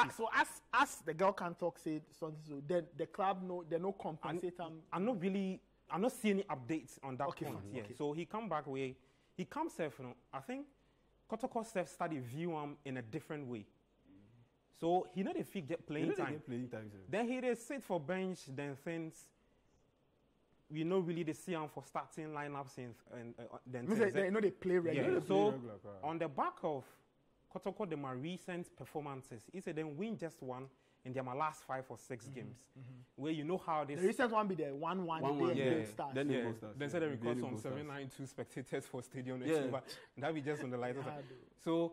as the girl can talk said something so then the club no they no compensate him. I'm not seeing any updates on that point. Yeah. Okay. So he come back where he comes self I think Kotoko self study view him in a different way. So he know if he get playing time. Then he they sit for bench then things we know really they see him for starting lineups and then they know they play regularly. Yeah. So regular, on the back of Kotoko, they my recent performances. He said they win just one in their last 5 or 6 games. Where you know how this... The recent one be the 1-1. Yeah. Stars. Then they said they record some 792 spectators for stadium next year. And that be just on the lighter side. So,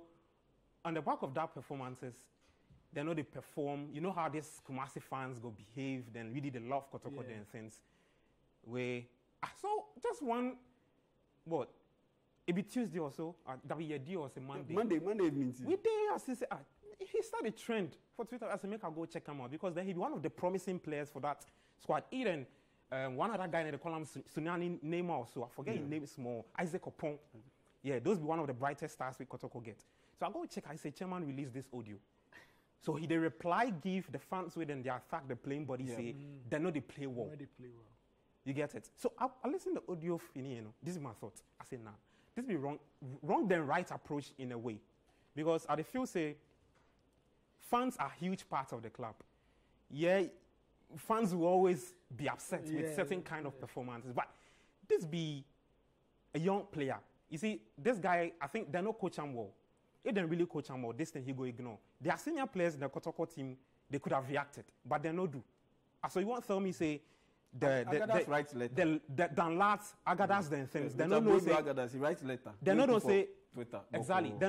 on the back of that performances, they know they perform. You know how these Kumasi fans go behave. Then really they love Kotoko and things. Where... So, just one... What? It be Tuesday or so, that be a day or say Monday. Monday evening. We there as he said, he started a trend for Twitter as a make I go check him out because then he be one of the promising players for that squad. Even one other guy in the column, Sunani Neymar or so, I forget his name small, Isaac Opong. Yeah, those be one of the brightest stars we Kotoko get. So I go check, I say, Chairman release this audio. So he the reply give the fans with and they attack the playing body say, they know they play well. They play well. You get it? So I listen to the audio of this is my thought. I say, nah. This be wrong than right approach in a way, because I feel say fans are a huge part of the club. Yeah, fans will always be upset with certain kind of performances, but this be a young player. You see, this guy, I think they no coach him well. If they really coach him well, this thing he go ignore. Their senior players in the Kotoko team, they could have reacted, but they no do. So you won't tell me say. He writes letter. They don't say Twitter. Exactly. They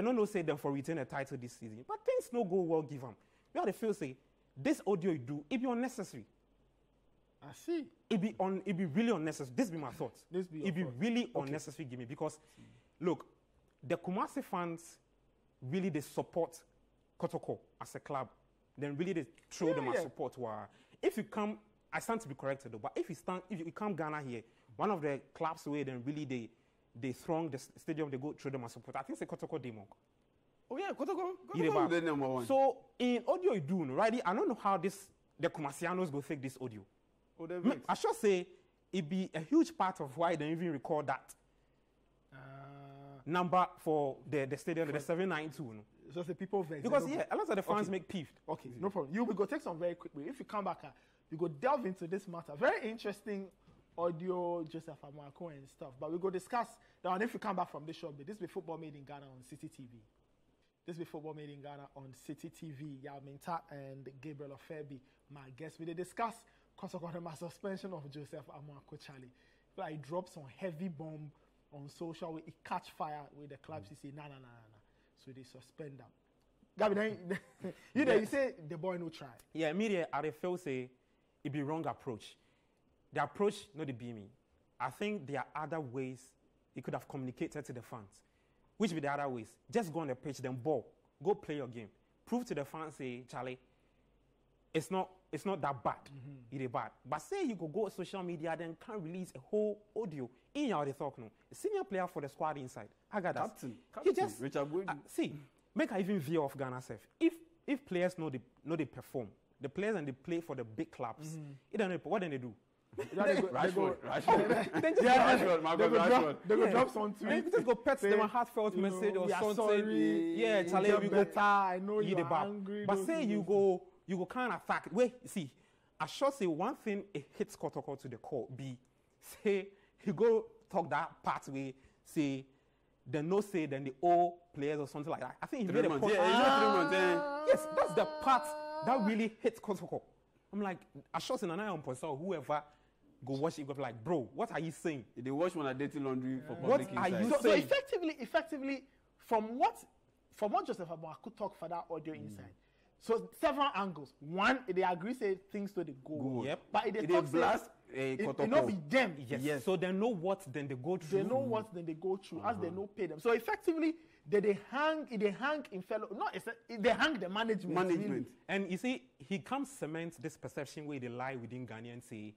don't know say them for return a title this season. But things no go well give them. We have to feel say this audio you do it be unnecessary. I see. It be really unnecessary. This be my thoughts. Unnecessary give me because look, the Kumasi fans really they support Kotoko as a club. Then really they throw them as support. If you come. I stand to be corrected though, but if you come Ghana here, one of the clubs where then really they throng the stadium, they go through them as support. I think it's Kotoko Demok. Oh yeah, Kotoko the number one. So in audio you do, right? I don't know how the Kumasianos go take this audio. Oh, I should say it be a huge part of why they even record that number for the stadium, the 792. No? So the people vex. Because a lot of the fans make peeved. Okay, no problem. You will go take some very quickly. If you come back. We go delve into this matter. Very interesting audio, Joseph Amoako and stuff. But we go discuss now. If you come back from this show, this will be Football Made in Ghana on City TV. This will be Football Made in Ghana on City TV. Yaminta and Gabriel Ofebi, my guests. We discuss Kotoko, the suspension of Joseph Amoako. Charlie, like drops on heavy bomb on social, it catch fire with the clubs. He say, nah. So they suspend them. Gabi, you know, you say the boy no try. Yeah, media, I feel say it be wrong approach. The approach, not the be me. I think there are other ways it could have communicated to the fans. Which be the other ways? Just go on the pitch, then ball. Go play your game. Prove to the fans, say, Charlie, it's not that bad. It is bad. But say you could go on social media, then can't release a whole audio in your talk now. A senior player for the squad inside. I got that. Captain, which I'm going to see. Make I even veer off Ghana self. If players know they perform, the players and they play for the big clubs, it don't, what then they do? They go drop some tweet. They just go pet them a heartfelt message or something. Sorry, yeah, Charlie, you go tie. I know you're angry. But say you go kind of fact. Wait, see, I should say one thing. It hits Kotoko to the core. B, say you go talk that pathway. Say. Then no say, then the old players or something like that. I think he made a point. Yeah, yes, that's the part that really hits Kotoko. I'm like, I shot Nana Yaw Amponsah, whoever go watch it, go like, bro, what are you saying? They watch when I dirty laundry for public inside. What are you saying? So effectively, from what Joseph Amoako talk for that audio inside. So several angles. One, they agree say things to the goal. Yep. But they blast. It not be them. Yes. So they know what then they go through. They know what then they go through, as they know pay them. So effectively, they hang in fellow. No, they hang the management. Really. And you see, he comes cement this perception where they lie within Ghanaian say,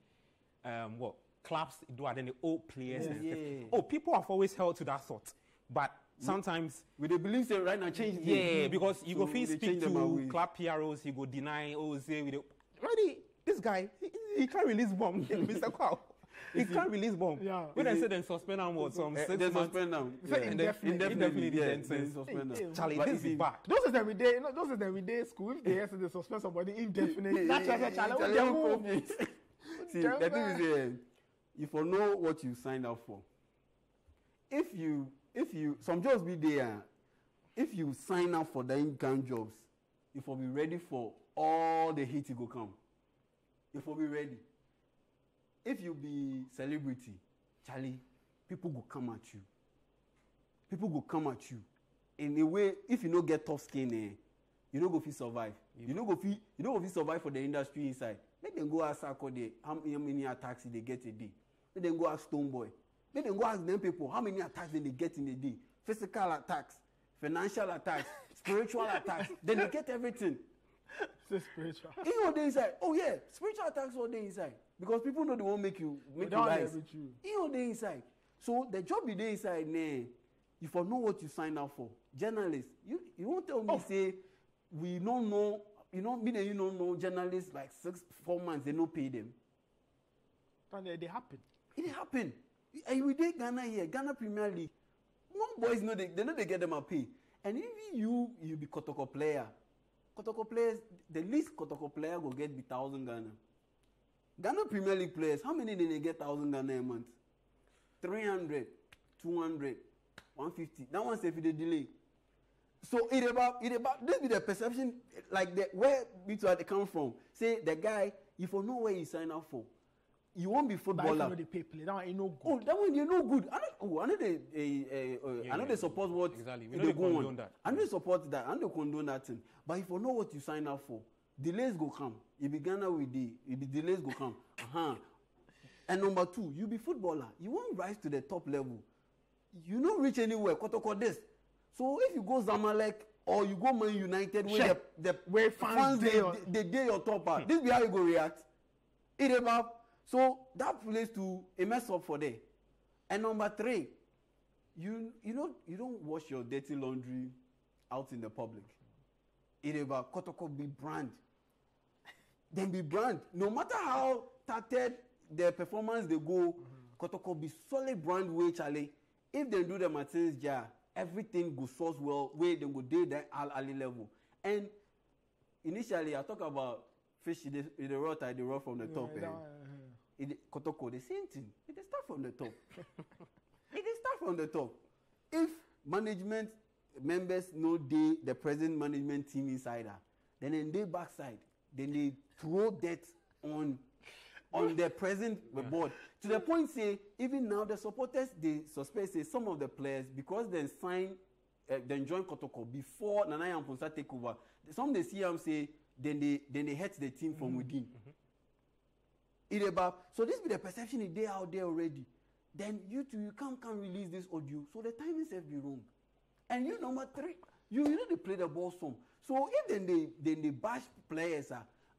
what clubs do are then the old players. Yeah. Oh, people have always held to that thought, but. Sometimes with the beliefs that right now change them. Yeah, because you so go first speak to club PROs, you go deny, oh say with already this guy he can't release bomb, Mr. Kwaw. He can't release bomb. Yeah. When I said then suspend him or some 6 months. Suspend him. Yeah. Indefinitely. Suspend him. Charlie, but this is bad. Those is the day school. If they ask to suspend somebody indefinitely, that's a challenge. See, the thing is, if you know what you signed up for, if you some jobs be there, if you sign up for the income jobs, if you'll be ready for all the hate you go come. If you'll be ready. If you be celebrity, Charlie, people go come at you. People go come at you. In a way, if you don't get tough skin, you don't go fit survive. Yeah. You don't go fit survive for the industry inside. Let them go ask how many attacks they get a day. Let them go ask Stone Boy. Then they go ask them people how many attacks did they get in a day. Physical attacks, financial attacks, spiritual attacks. Then they get everything. It's spiritual. Even on the inside. Oh yeah, spiritual attacks all day inside. Because people know they won't make you rise. Even on the inside. So the job you do inside, you for know what you sign up for. Journalists, you won't tell me say we don't know. You know me that you don't know journalists like 4 months they don't pay them. And they happen. It happen. And we did Ghana here, Ghana Premier League. One boys know they get them a pay. And even you be Kotoko player. Kotoko players, the least Kotoko player will get be 1,000 Ghana. Ghana Premier League players, how many did they get 1,000 Ghana a month? 300, 200, 150. That one's if they delay. So it about this be the perception like where we they come from. Say the guy, if you know where you sign up for. You won't be footballer. But that one ain't no good. Oh, that one you're no good. I know they support what exactly. We know they condone on. That. I know they support that. I know they condone that thing. But if you know what you sign up for, delays go come. You be Ghana with the delays go come. And number two, you be footballer. You won't rise to the top level. You don't reach anywhere. Kotoko this. So if you go Zamalek or you go Man United, where fans they your top part. This be how you go react. It about. So that plays to a mess up for there. And number three, you don't wash your dirty laundry out in the public. It about Kotoko be brand. Then be brand. No matter how tattered their performance they go, Kotoko be solid brand way, Charlie. If they do the Martins jar, everything go source well way they go do that alley level. And initially I talk about fish the rot I roll from the top. Kotoko, the same thing. It is start from the top. It is start from the top. If management members know the present management team insider, then in their backside, then they throw that on on the present board. To the point, say, even now, the supporters, they suspect, say, some of the players, because they signed, they joined Kotoko before Nana Yaw Amponsah take over, some they see him say, then they hurt the team from within. So this be the perception they out there already. Then you two, you can't release this audio. So the timing self be wrong. And you number three, you know they play the ball some. So if then they bash players,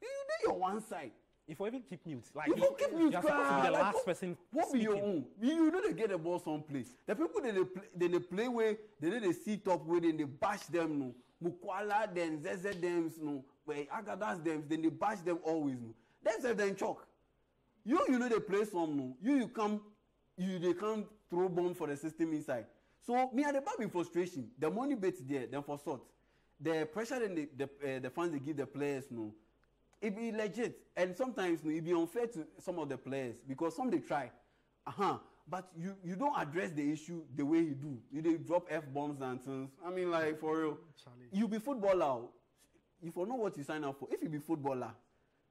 you do your one side. If you even keep mute, like if you keep mute, you're supposed to be the last person. What be your own? You know they get the ball someplace. The people they play where they see top where then they bash them no. Mukwala then ZZ them no. Where Agadas them then they bash them always no. Then self then chalk. You know they play some no. You come. They can't throw bomb for the system inside. So me at the back in frustration. The money bets there, then for sort. The pressure and the fans they give the players no. It be legit. And sometimes no, it be unfair to some of the players because some they try. But you don't address the issue the way you do. They drop F bombs and things. I mean, like for real. Charlie. You be footballer. If you know what you sign up for, if you be footballer,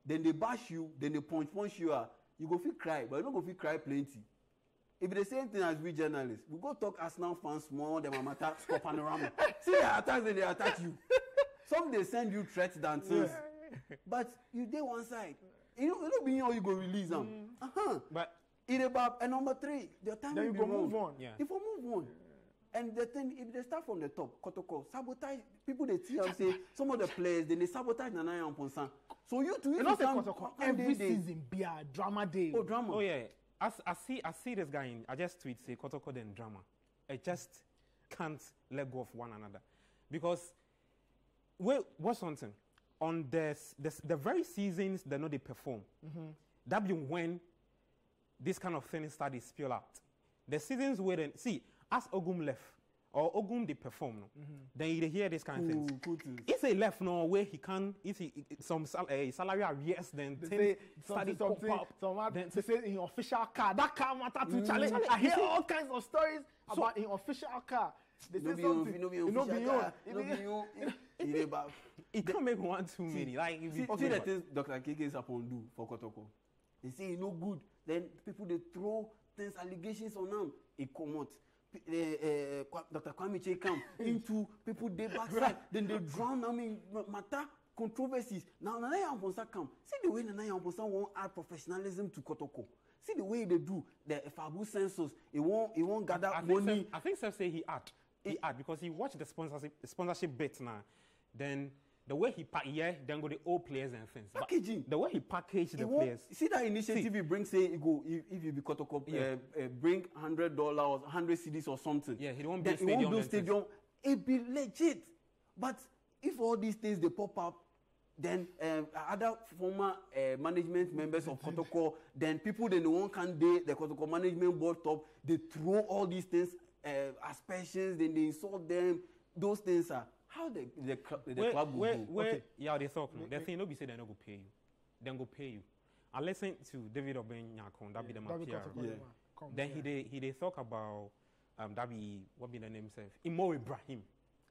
then they bash you, then they punch you out. You go feel cry, but you don't go feel cry plenty. It be the same thing as we journalists. We go talk Arsenal fans more than my attack score Panorama. See their attacks and they attack you. Some they send you threats than things. But you dey one side. You know being how you go release them. But it about and number three, the time then you go move on. Yeah. If we move on. And the thing, if they start from the top, Kotoko, sabotage, people they tell say, some of the players, then they sabotage Nana Yaw Amponsah. So you two, every season be a drama day. Oh, drama. Oh, yeah. I see this guy in, I just tweet, say, Kotoko then drama. I just can't let go of one another. Because, what's something? On the very seasons they know they perform, that be when this kind of thing started spill out. The seasons where then, see, as Ogum left, or Ogum they perform, no? Then you hear this kind of things. If he left, no, where he can, if he, some salary arrears, then they started something, then they say in official car, that car matter to challenge. I hear all kinds of stories about in official car. They say something, it can't make one too many. Like, see the things Dr. Keke is upon do for Kotoko. They say it's no good. Then people, they throw things, allegations on them. It come out. Dr. Kwame Chekam into people they backside, then they drown them in matter controversies. Now Nana Yaw Amponsah come. See the way Nana Yaw Amponsah won't add professionalism to Kotoko. See the way they do the Fabu census. It won't gather money. Sir, I think Seth say he add. He add because he watched the sponsorship bit now. Then the way he then go the old players and things. Packaging. But the way he packaged the players. See that initiative he brings, say, he go, if you be Kotoko, bring $100, 100 CDs or something. Yeah, he won't build stadium. It be legit. But if all these things, they pop up, then other former management members of Kotoko, then people, then the Kotoko management board top, they throw all these things, aspersions, then they insult them. Those things are... How the club will go. They talk. The thing no be say they no go pay you. Then go pay you. I listen to David Obenyakon. That be the man here. Then he talk about that be what be the name self. Imo Ibrahim.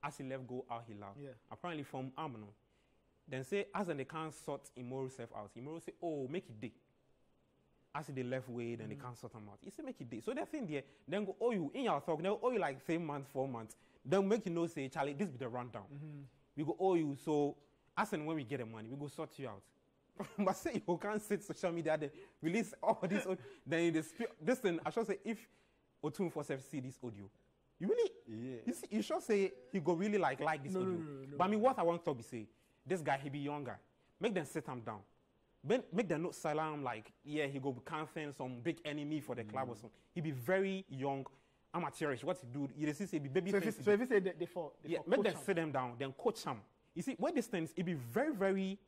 As he left go out he laughed. Yeah. Apparently from Amano. Then say as and they can't sort Imo self out. Imo say oh make it day. As they left way, then they can't sort them out. He say make it day. So the thing there. Then go oh you in your talk. Then oh you like 3 months, 4 months. Then make you know, say, Charlie, this be the rundown. We go, owe you, so as and when we get the money, we go sort you out. But say you can't sit social media, then release all this. Then this thing, I should say, if Otum for self see this audio, you really, you should say, he go really like this audio. No. But I mean, what I want to be say, this guy, he be younger. Make them sit him down. Make them not salam like, yeah, he go be campaign some big enemy for the club or something. He be very young. Amateurish, what he do, he see say be baby. So if he say they fall, make them sit them down, then coach them. You see, when this thing, it be very, very,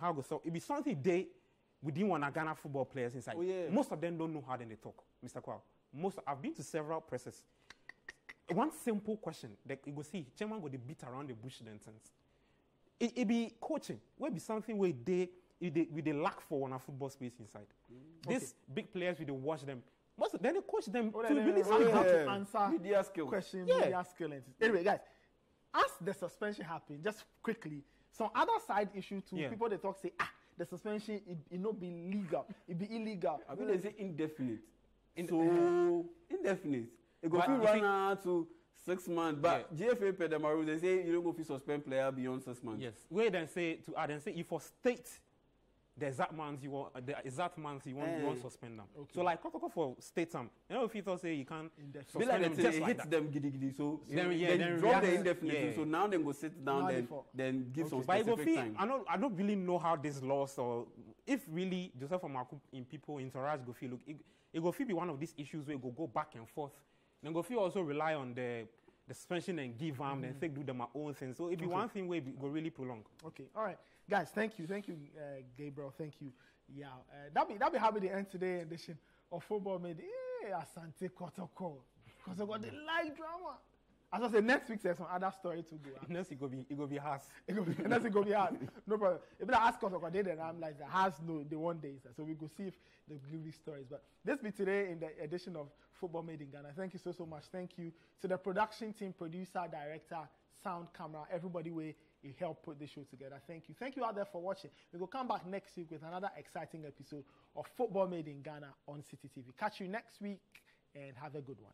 how go so? It be something they within one of Ghana football players inside. Oh, yeah. Most of them don't know how then they talk, Mr. Kwaw. I've been to several presses. One simple question, like you go see, chairman go they beat around the bush then things. It be coaching. Where be something where they lack for one of football space inside. These big players, we don't watch them. Then they coach them to really to answer media skill questions, media skill. Anyway, guys, as the suspension happened, just quickly, some other side issue too. People they talk say, the suspension, it not be legal, it be illegal. I mean, they say indefinite. Indefinite. It go from 1 hour to 6 months. But yeah. GFA per the rules, they say you don't go to suspend player beyond 6 months. Yes. We then say to add and say if for state the exact months you want, you want to suspend them. Okay. So like Kotoko for state them. You know if you thought say you can't suspend like them, just like hit them giddy. So then drop the indefinitely. Yeah. So now they go sit down then give some specific time. I don't really know how this laws or if really Joseph Amoako in people interact go feel look it go feel be one of these issues where it go back and forth. Then go feel also rely on the suspension and give them and they do them my own thing. So it'd be one thing where it go really prolong. Okay, all right, guys. Thank you, Gabriel. Thank you. Yeah, that be happy to end today's edition of Football Made. Yeah, Asante Kotoko, because I got the live drama. As I said, next week there's some other story to go. Next it go be Hearts. Next it go be Hearts. No problem. If they ask Kotoko, then I'm like the Hearts. No, they won't days. So we go see if they give these stories. But this be today in the edition of Football Made in Ghana. Thank you so much. Thank you to the production team, producer, director, sound, camera, everybody where you helped put the show together. Thank you. Thank you out there for watching. We will come back next week with another exciting episode of Football Made in Ghana on City TV. Catch you next week and have a good one.